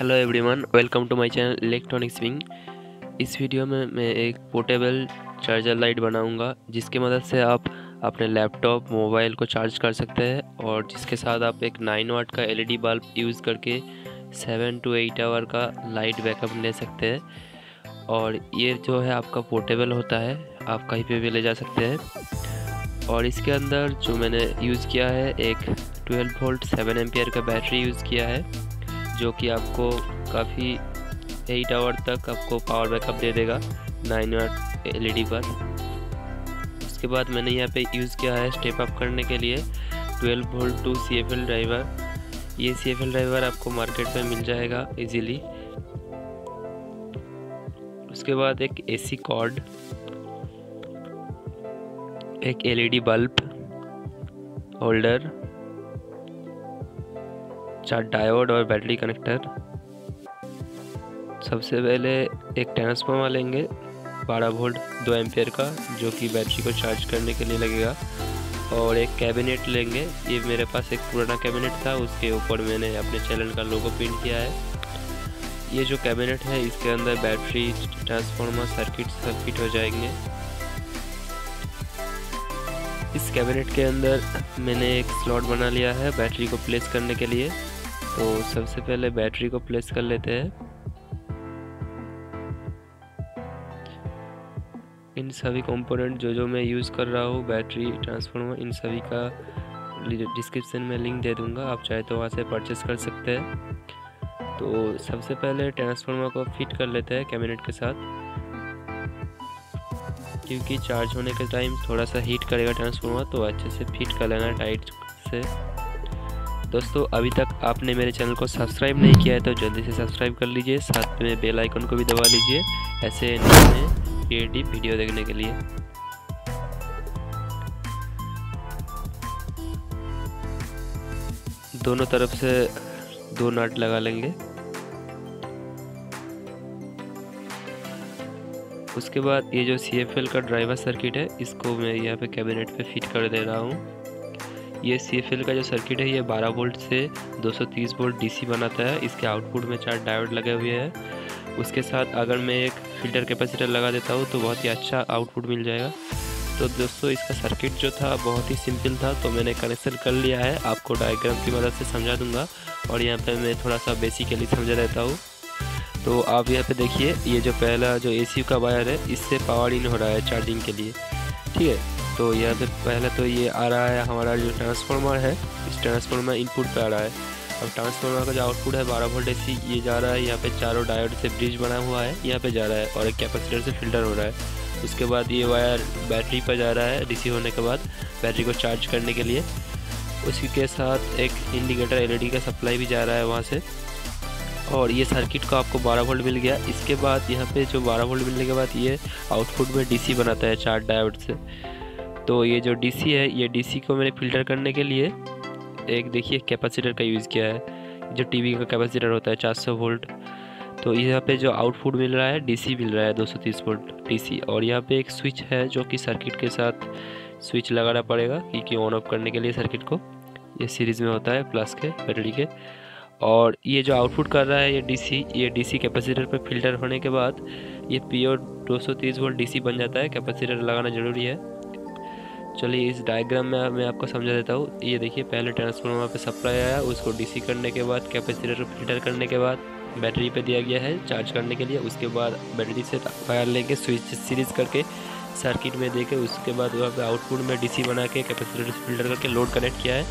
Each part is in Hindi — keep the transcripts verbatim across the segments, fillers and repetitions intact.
Hello everyone, welcome to my channel electronics bing. इस वीडियो में मैं एक पोर्टेबल चार्जर लाइट बनाऊंगा जिसकी मदद से आप अपने लैपटॉप मोबाइल को चार्ज कर सकते हैं और जिसके साथ आप एक नाइन वाट का एलईडी बल्ब यूज़ करके सेवन टू एट आवर का लाइट बैकअप ले सकते हैं। और ये जो है आपका पोर्टेबल होता है, आप कहीं पर भी ले जा सकते हैं। और इसके अंदर जो मैंने यूज़ किया है एक ट्वेल्व वोल्ट सेवन एम्पियर का बैटरी यूज़ किया है जो कि आपको काफ़ी एट आवर तक आपको पावर बैकअप दे देगा नाइन वाट एलईडी पर। उसके बाद मैंने यहाँ पे यूज़ किया है स्टेप अप करने के लिए twelve volt to C F L driver. ये सी एफ एल ड्राइवर आपको मार्केट में मिल जाएगा इजीली। उसके बाद एक एसी कॉर्ड, एक एलईडी बल्ब होल्डर, चार डायोड और बैटरी कनेक्टर। सबसे पहले एक ट्रांसफार्मर लेंगे बारह वोल्ट दो एम्पियर का जो कि बैटरी को चार्ज करने के लिए लगेगा। और एक कैबिनेट लेंगे, ये मेरे पास एक पुराना कैबिनेट था, उसके ऊपर मैंने अपने चैनल का लोगो प्रिंट किया है। ये जो कैबिनेट है इसके अंदर बैटरी, ट्रांसफार्मर, सर्किट सब फिट हो जाएंगे। इस कैबिनेट के अंदर मैंने एक स्लॉट बना लिया है बैटरी को प्लेस करने के लिए। तो सबसे पहले बैटरी को प्लेस कर लेते हैं। इन सभी कंपोनेंट जो जो मैं यूज़ कर रहा हूँ, बैटरी, ट्रांसफार्मर, इन सभी का डिस्क्रिप्शन में लिंक दे दूँगा, आप चाहे तो वहाँ से परचेस कर सकते हैं। तो सबसे पहले ट्रांसफार्मर को फिट कर लेते हैं कैबिनेट के साथ, क्योंकि चार्ज होने के टाइम थोड़ा सा हीट करेगा ट्रांसफार्मर, तो अच्छे से फिट कर लेना टाइट से। दोस्तों, अभी तक आपने मेरे चैनल को सब्सक्राइब नहीं किया है तो जल्दी से सब्सक्राइब कर लीजिए, साथ में बेल आइकन को भी दबा लीजिए ऐसे नए क्रिएटिव वीडियो देखने के लिए। दोनों तरफ से दो नट लगा लेंगे। उसके बाद ये जो सीएफएल का ड्राइवर सर्किट है इसको मैं यहाँ पे कैबिनेट पे फिट कर दे रहा हूँ। ये सीएफएल का जो सर्किट है ये बारह वोल्ट से दो सौ तीस वोल्ट डीसी बनाता है। इसके आउटपुट में चार डायोड लगे हुए हैं। उसके साथ अगर मैं एक फिल्टर कैपेसिटर लगा देता हूँ तो बहुत ही अच्छा आउटपुट मिल जाएगा। तो दोस्तों, इसका सर्किट जो था बहुत ही सिंपल था, तो मैंने कनेक्शन कर लिया है। आपको डायग्राम की मदद से समझा दूँगा और यहाँ पर मैं थोड़ा सा बेसिकली समझा देता हूँ। तो आप यहाँ पर देखिए, ये जो पहला जो ए सी का वायर है इससे पावर इन हो रहा है चार्जिंग के लिए, ठीक है। तो यहाँ पे पहले तो ये आ रहा है हमारा जो ट्रांसफार्मर है, इस ट्रांसफार्मर इनपुट पे आ रहा है। अब ट्रांसफार्मर का जो आउटपुट है बारह वोल्ट एसी, ये जा रहा है यहाँ पे चारों डायोड से ब्रिज बना हुआ है, यहाँ पे जा रहा है और एक कैपेसिटर से फिल्टर हो रहा है। उसके बाद ये वायर बैटरी पर जा रहा है डीसी होने के बाद, बैटरी को चार्ज करने के लिए। उसी के साथ एक इंडिकेटर एलईडी का सप्लाई भी जा रहा है वहाँ से। और ये सर्किट को आपको बारह वोल्ट मिल गया। इसके बाद यहाँ पर जो बारह वोल्ट मिलने के बाद ये आउटपुट में डीसी बनाता है चार डायोड से। तो ये जो डीसी है, ये डीसी को मैंने फ़िल्टर करने के लिए एक देखिए कैपेसिटर का यूज़ किया है, जो टीवी का कैपेसिटर होता है चार सौ वोल्ट। तो यहाँ पे जो आउटपुट मिल रहा है डीसी मिल रहा है दो सौ तीस वोल्ट डीसी। और यहाँ पे एक स्विच है जो कि सर्किट के साथ स्विच लगाना पड़ेगा क्योंकि ऑन ऑफ करने के लिए सर्किट को, ये सीरीज़ में होता है प्लस के बैटरी के। और ये जो आउटपुट कर रहा है ये डीसी, ये डीसी कैपेसिटर पर फिल्टर होने के बाद ये प्योर दो सौ तीस वोल्ट डीसी बन जाता है। कैपेसिटर लगाना ज़रूरी है। चलिए इस डायग्राम में मैं आपको समझा देता हूँ। ये देखिए, पहले ट्रांसफार्मर पे सप्लाई आया, उसको डीसी करने के बाद, कैपेसिटर फिल्टर करने के बाद बैटरी पे दिया गया है चार्ज करने के लिए। उसके बाद बैटरी से वायर लेके स्विच सीरीज करके सर्किट में देके उसके बाद वहाँ पे आउटपुट में डीसी बना के कैपेसिटर फिल्टर करके लोड कनेक्ट किया है।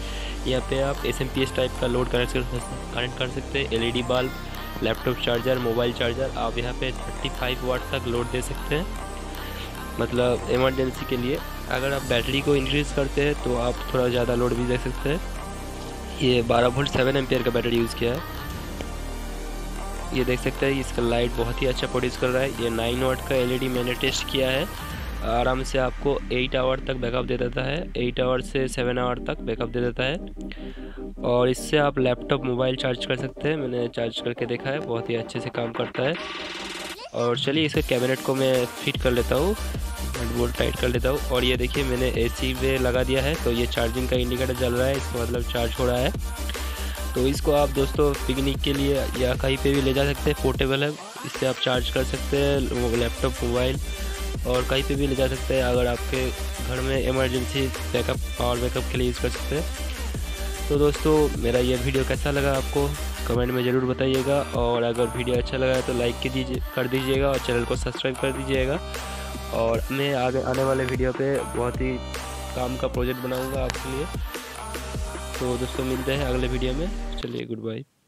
यहाँ पर आप S M P S type का लोड कनेक्ट कनेक्ट कर सकते हैं। L E D bulb, laptop charger, mobile charger, आप यहाँ पर थर्टी फाइव वाट तक लोड दे सकते हैं, मतलब इमरजेंसी के लिए। अगर आप बैटरी को इंक्रीज़ करते हैं तो आप थोड़ा ज़्यादा लोड भी दे सकते हैं। ये बारह वोल्ट सेवन एम्पियर का बैटरी यूज़ किया है। ये देख सकते हैं इसका लाइट बहुत ही अच्छा प्रोड्यूस कर रहा है। ये नाइन वाट का एलईडी मैंने टेस्ट किया है, आराम से आपको एट आवर तक बैकअप दे देता है, एट आवर से सेवन आवर तक बैकअप दे देता है। और इससे आप लैपटॉप मोबाइल चार्ज कर सकते हैं, मैंने चार्ज करके देखा है, बहुत ही अच्छे से काम करता है। और चलिए इसके कैबिनेट को मैं फिट कर लेता हूँ, बोल्ट टाइट कर लेता हूँ। और ये देखिए मैंने एसी पे लगा दिया है, तो ये चार्जिंग का इंडिकेटर जल रहा है, इसका मतलब चार्ज हो रहा है। तो इसको आप दोस्तों पिकनिक के लिए या कहीं पे भी ले जा सकते हैं। पोर्टेबल है, इससे आप चार्ज कर सकते हैं लैपटॉप, मोबाइल और कहीं पे भी ले जा सकते हैं। अगर आपके घर में इमरजेंसी बैकअप, पावर बैकअप के लिए यूज़ कर सकते हैं। तो दोस्तों मेरा ये वीडियो कैसा लगा आपको कमेंट में ज़रूर बताइएगा, और अगर वीडियो अच्छा लगा तो लाइक के दीजिए कर दीजिएगा और चैनल को सब्सक्राइब कर दीजिएगा। और मैं आगे आने वाले वीडियो पे बहुत ही काम का प्रोजेक्ट बनाऊँगा आपके लिए। तो दोस्तों मिलते हैं अगले वीडियो में, चलिए गुड बाय।